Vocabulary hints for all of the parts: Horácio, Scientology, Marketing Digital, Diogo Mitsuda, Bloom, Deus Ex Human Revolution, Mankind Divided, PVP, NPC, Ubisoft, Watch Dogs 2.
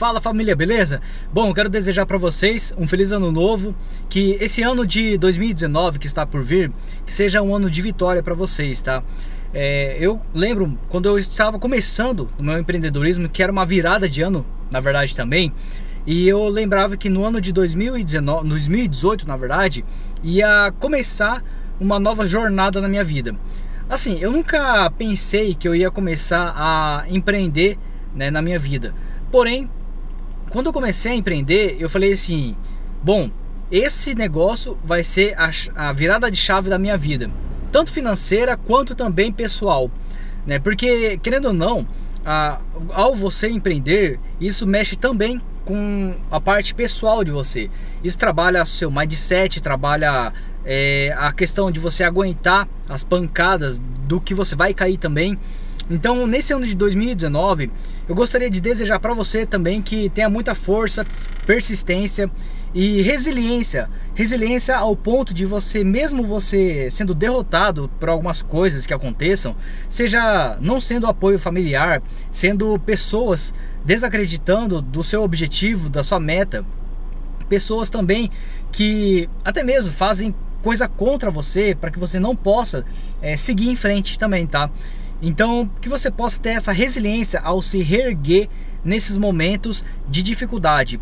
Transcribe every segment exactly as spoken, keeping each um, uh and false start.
Fala família, beleza? Bom, eu quero desejar para vocês um feliz ano novo, que esse ano de dois mil e dezenove que está por vir, que seja um ano de vitória para vocês, tá? É, eu lembro quando eu estava começando o meu empreendedorismo, que era uma virada de ano, na verdade também, e eu lembrava que no ano de dois mil e dezenove, dois mil e dezoito, na verdade, ia começar uma nova jornada na minha vida. Assim, eu nunca pensei que eu ia começar a empreender, né, na minha vida. Porém, quando eu comecei a empreender, eu falei assim, bom, esse negócio vai ser a, a virada de chave da minha vida, tanto financeira quanto também pessoal, né? Porque, querendo ou não, a, ao você empreender, isso mexe também com a parte pessoal de você. Isso trabalha seu mindset, trabalha... É a questão de você aguentar as pancadas do que você vai cair também. Então, nesse ano de dois mil e dezenove, eu gostaria de desejar para você também que tenha muita força, persistência e resiliência. Resiliência ao ponto de você, mesmo você sendo derrotado por algumas coisas que aconteçam, seja não sendo apoio familiar, sendo pessoas desacreditando do seu objetivo, da sua meta, pessoas também que até mesmo fazem coisa contra você para que você não possa é, seguir em frente também, tá? Então, que você possa ter essa resiliência ao se reerguer nesses momentos de dificuldade.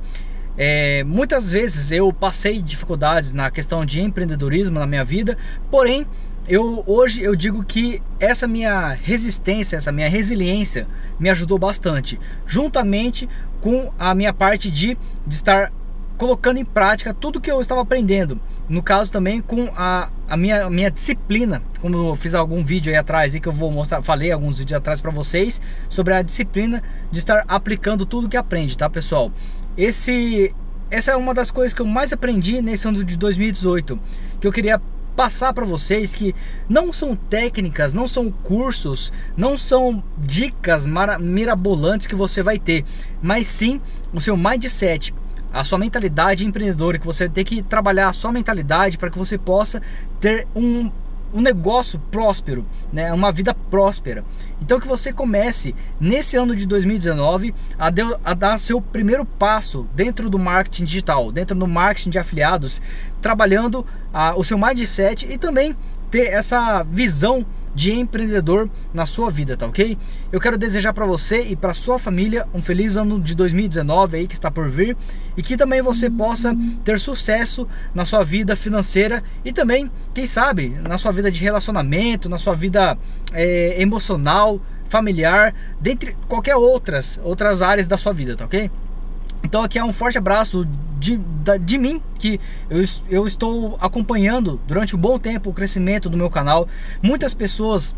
É, muitas vezes eu passei dificuldades na questão de empreendedorismo na minha vida, porém, eu, hoje eu digo que essa minha resistência, essa minha resiliência me ajudou bastante, juntamente com a minha parte de, de estar colocando em prática tudo que eu estava aprendendo, no caso também com a, a minha, a minha disciplina, como eu fiz algum vídeo aí atrás aí que eu vou mostrar, falei alguns vídeos atrás para vocês sobre a disciplina de estar aplicando tudo que aprende, tá pessoal? Esse, essa é uma das coisas que eu mais aprendi nesse ano de dois mil e dezoito, que eu queria passar para vocês, que não são técnicas, não são cursos, não são dicas mirabolantes que você vai ter, mas sim o seu mindset, a sua mentalidade empreendedora, que você tem que trabalhar a sua mentalidade para que você possa ter um, um negócio próspero, né? Uma vida próspera. Então que você comece nesse ano de dois mil e dezenove a, de, a dar seu primeiro passo dentro do marketing digital, dentro do marketing de afiliados, trabalhando a, o seu mindset e também ter essa visão de empreendedor na sua vida, tá ok? Eu quero desejar para você e para sua família um feliz ano de dois mil e dezenove aí que está por vir, e que também você possa ter sucesso na sua vida financeira e também, quem sabe, na sua vida de relacionamento, na sua vida é, emocional, familiar, dentre qualquer outras outras áreas da sua vida, tá ok? Então aqui é um forte abraço de, de mim, que eu, eu estou acompanhando durante um bom tempo o crescimento do meu canal. Muitas pessoas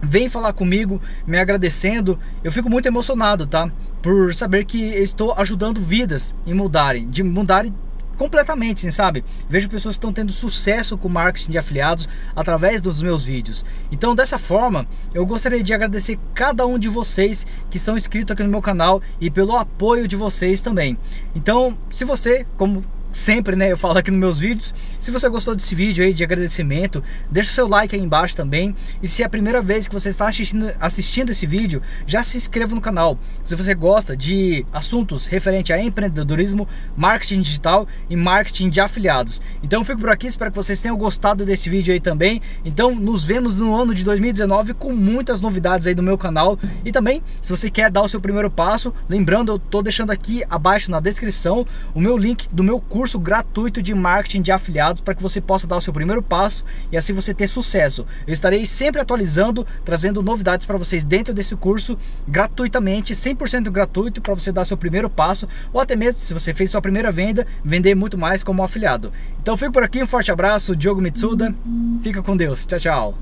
vêm falar comigo, me agradecendo. Eu fico muito emocionado, tá? Por saber que eu estou ajudando vidas em mudarem, de mudarem completamente, sabe? Vejo pessoas que estão tendo sucesso com marketing de afiliados através dos meus vídeos. Então, dessa forma, eu gostaria de agradecer cada um de vocês que estão inscritos aqui no meu canal e pelo apoio de vocês também. Então, se você, como sempre, né, eu falo aqui nos meus vídeos, se você gostou desse vídeo aí de agradecimento, deixa o seu like aí embaixo também. E se é a primeira vez que você está assistindo, assistindo esse vídeo, já se inscreva no canal. Se você gosta de assuntos referente a empreendedorismo, marketing digital e marketing de afiliados. Então eu fico por aqui, espero que vocês tenham gostado desse vídeo aí também. Então nos vemos no ano de dois mil e dezenove com muitas novidades aí do meu canal. E também, se você quer dar o seu primeiro passo, lembrando, eu tô deixando aqui abaixo na descrição o meu link do meu curso curso gratuito de marketing de afiliados para que você possa dar o seu primeiro passo e assim você ter sucesso. Eu estarei sempre atualizando, trazendo novidades para vocês dentro desse curso gratuitamente, cem por cento gratuito, para você dar seu primeiro passo ou até mesmo, se você fez sua primeira venda, vender muito mais como afiliado. Então fico por aqui, um forte abraço, Diogo Mitsuda, fica com Deus, tchau, tchau.